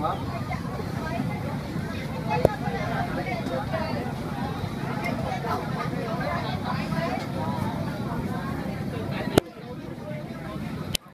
Huh?